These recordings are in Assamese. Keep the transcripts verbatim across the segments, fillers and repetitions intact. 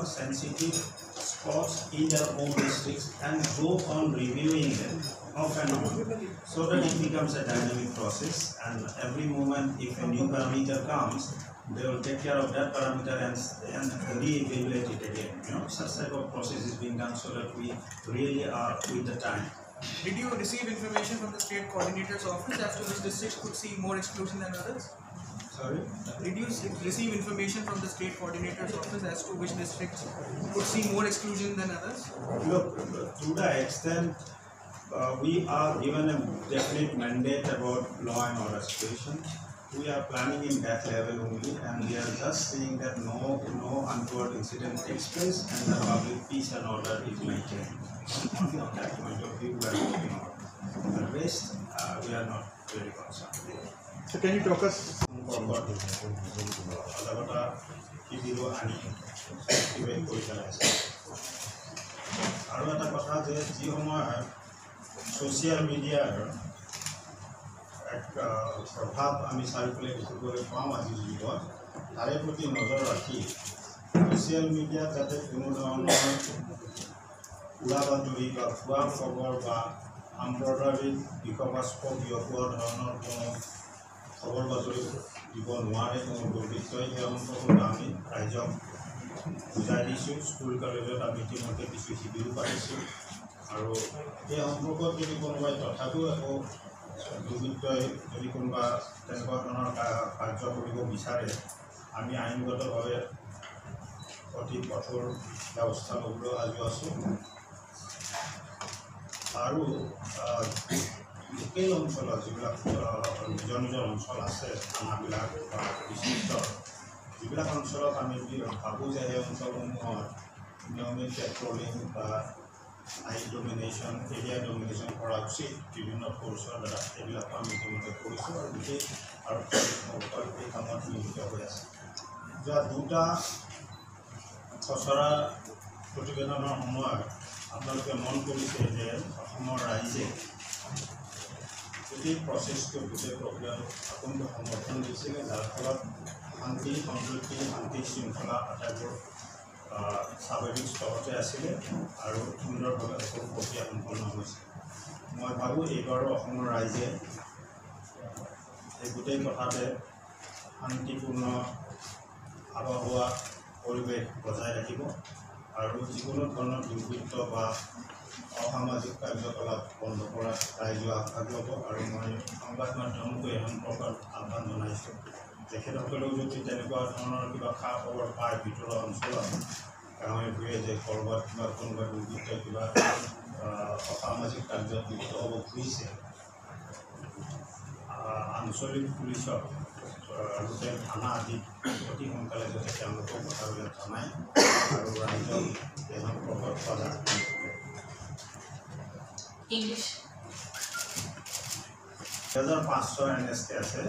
are sensitive spots in their own districts and go on reviewing them off and on, so that it becomes a dynamic process, and every moment if a new parameter comes, they will take care of that parameter and, and re-evaluate it again. You know, such type of process is being done so that we really are with the time. Did you receive information from the state coordinator's office as to which districts could see more exclusion than others? Sorry? Did you receive information from the state coordinator's office as to which districts could see more exclusion than others? Look, to the extent uh, we are given a definite mandate about law and order situation, we are planning in that level only, and we are just seeing that no, no untoward incident takes place and the public peace and order is maintained. Only on that point of view we are looking out. The rest, uh, we are not very concerned. So can you talk us about social media? একটা প্রভাব আমি সার্কুলে কিছু করে পাও আজির জীবন তার প্রতি নজর রাখি সোশ্যাল মিডিয়া যাতে কোনো ধরনের উড়াবাদুরি বা ভুয়া খবর বা এমব্রয়ডারি বিকবাস্প বিয়পোৱা ধৰণৰ কোনো খবৰ বাতৰি দিব নোৱাৰে কোনো দুৰ্বৃত্তই সেই অঞ্চলটো আমি ৰাইজক বুজাই দিছোঁ। স্কুল কলেজত আমি ইতিমধ্যে কিছু শিবিৰ পাইছোঁ আৰু এই সম্পৰ্কত যদি কোনোবাই তথাপিও একো দুৰ্বৃত্তই যদি কোনোবা তেনেকুৱা ধৰণৰ কাৰ্য কৰিব বিচাৰে আমি আইনগতভাৱে অতি কঠোৰ ব্যৱস্থা ল'বলৈ সাজু আছোঁ। আৰু লোকেল অঞ্চলত যিবিলাক নিজৰ নিজৰ অঞ্চল আছে থানাবিলাক বা বিশিষ্ট যিবিলাক অঞ্চলত আমি ভাবোঁ যে সেই অঞ্চলসমূহত নিয়মিত পেট্ৰলিং বা আইন ডমিনেশ্যন এৰিয়া ডমিনেশ্যন কৰা উচিত বিভিন্ন ফৰ্চৰ দ্বাৰা এইবিলাক আমি ইতিমধ্যে কৰিছোঁ আৰু বিশেষ আৰু এই কামত নিয়োজিত হৈ আছে। যোৱা দুটা খচৰা প্ৰতিবেদনৰ সময়ত আপোনালোকে মন কৰিছে যে অসমৰ ৰাইজে গোটেই প্ৰচেছটো গোটেই প্ৰক্ৰিয়াটো অত্যন্ত সমৰ্থন দিছিলে, যাৰ ফলত শান্তি সম্প্ৰীতি শান্তি শৃংখলা আটাইবোৰ স্বাভাৱিক স্তৰতে আছিলে আৰু সুন্দৰভাৱে সকলো প্ৰক্ৰিয়া সম্পন্ন হৈছে। মই ভাবোঁ এইবাৰো অসমৰ ৰাইজে এই গোটেই কথাতে শান্তিপূৰ্ণ আবহাৱা পৰিৱেশ বজাই ৰাখিব আৰু যিকোনো ধৰণৰ দুৰ্বৃত্ত বা অসামাজিক কাৰ্যকলাপ বন্ধ কৰা ৰাইজৰ আশা ল'ব। আৰু মই সংবাদ মাধ্যমকো এই সম্পৰ্কত আহ্বান জনাইছোঁ, তেখেতসকলেও যদি তেনেকুৱা ধৰণৰ কিবা খা খবৰ পায় ভিতৰুৱা অঞ্চলত গাঁৱে ভূঞে যে ক'ৰবাত কিবা কোনোবা দুৰ্বৃত্ত কিবা অসামাজিক কাৰ্যত লিপ্ত হ'ব খুজিছে, আঞ্চলিক পুলিচক গোটেই থানা আদিত অতি সোনকালে যাতে তেওঁলোকৰ কথাবিলাক জনায় আৰু ৰাইজক এই সম্পৰ্কত সজাগ ইংলিছ দুহেজাৰ পাঁচ ছয় এন এছ কে আছে।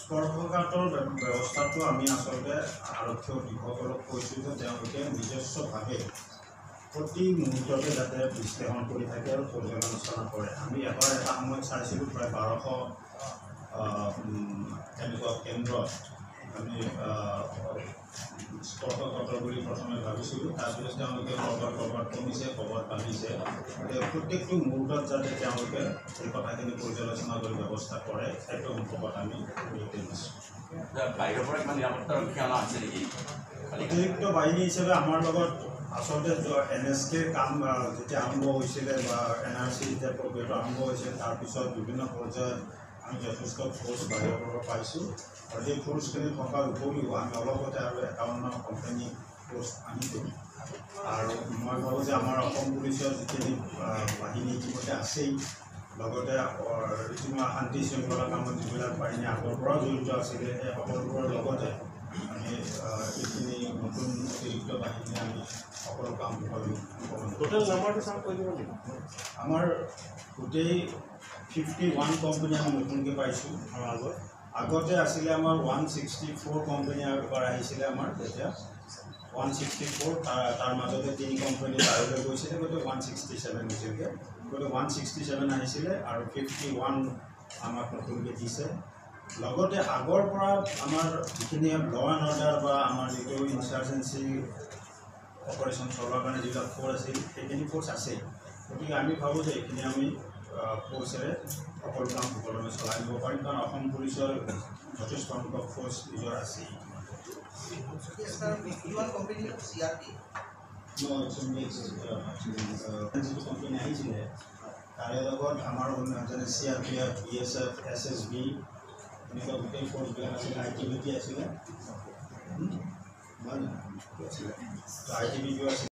স্পৰ্শকাতৰ ব্যৱস্থাটো আমি আচলতে আৰক্ষী অধীক্ষকক কৈছোঁ যে তেওঁলোকে নিজস্বভাৱে প্ৰতি মুহূৰ্ততে যাতে বিশ্লেষণ কৰি থাকে আৰু পৰ্যালোচনা কৰে। আমি এবাৰ এটা সময়ত চাইছিলোঁ প্ৰায় বাৰশ তেনেকুৱা কেন্দ্ৰত আমি স্পৰ্শকাতৰ বুলি প্ৰথমে ভাবিছিলোঁ, তাৰপিছত তেওঁলোকে ক'ৰবাত ক'ৰবাত কমিছে ক'ৰবাত বাঢ়িছে। প্ৰত্যেকটো মুহূৰ্তত যাতে তেওঁলোকে এই কথাখিনি পৰ্যালোচনা কৰি ব্যৱস্থা কৰে সেইটো সম্পৰ্কত আমি গুৰুত্ব দিছোঁ। বাহিৰৰ পৰা ইমান নিৰাপত্তা ৰক্ষী অনা আছে নেকি? অতিৰিক্ত বাহিনী হিচাপে আমাৰ লগত আচলতে এন এছ কেৰ কাম যেতিয়া আৰম্ভ হৈছিলে বা এন আৰ চি যেতিয়া প্ৰক্ৰিয়াটো আৰম্ভ হৈছিল তাৰপিছত বিভিন্ন পৰ্যায়ত আমি যথেষ্ট ফ'ৰ্চ বাহিৰৰ পৰা পাইছোঁ আৰু সেই ফ'ৰ্চখিনি থকাৰ উপৰিও আমি অলপতে আৰু একাৱন্ন কোম্পানী ফ'ৰ্চ আনিছোঁ। আৰু মই ভাবোঁ যে আমাৰ অসম পুলিচৰ যিখিনি বাহিনী ইতিমধ্যে আছেই, লগতে যিমান শান্তি শৃংখলা কামত যিবিলাক বাহিনী আগৰ পৰাও জড়িত আছিলে সেই সকলোবোৰৰ লগতে আমি এইখিনি নতুন অতিৰিক্ত বাহিনী আমি সকলো কাম কৰি আমাৰ গোটেই ফিফটি ওৱান কোম্পানী আমি নতুনকৈ পাইছোঁ। আৰু আগত আগতে আছিলে আমাৰ ওৱান ছিক্সটি ফ'ৰ কোম্পানী এবাৰ আহিছিলে আমাৰ তেতিয়া ওৱান ছিক্সটি ফ'ৰ তাৰ তাৰ মাজতে তিনি কোম্পানী বাহিৰলৈ গৈছিলে গতিকে ওৱান ছিক্সটি ছেভেন হৈছিলগৈ গতিকে ওৱান ছিক্সটি ছেভেন আহিছিলে আৰু ফিফটি ওৱান আমাক নতুনকৈ দিছে। লগতে আগৰ পৰা আমাৰ যিখিনি ল এণ্ড অৰ্ডাৰ বা আমাৰ যিটো ইনচাৰ্জেঞ্চি অপাৰেশ্যন চলোৱাৰ কাৰণে যিবিলাক ফ'ৰ্চ আছিল সেইখিনি ফ'ৰ্চ আছে, গতিকে আমি ভাবোঁ যে এইখিনি আমি ফ'ৰ্চেৰে সকলো কাম সুকলমে চলাই দিব পাৰিম, কাৰণ অসম পুলিচৰ যথেষ্ট সংখ্যক ফ'ৰ্চ নিজৰ আছে। যিটো কোম্পানী আহিছিলে তাৰে লগত আমাৰ যেনে C R P F, B S F, S S B, এনেকুৱা গোটেই ফ'ৰ্চবিলাক আছিলে, আই টি বি টি আছিলে, আই টি বি টি আছিলে।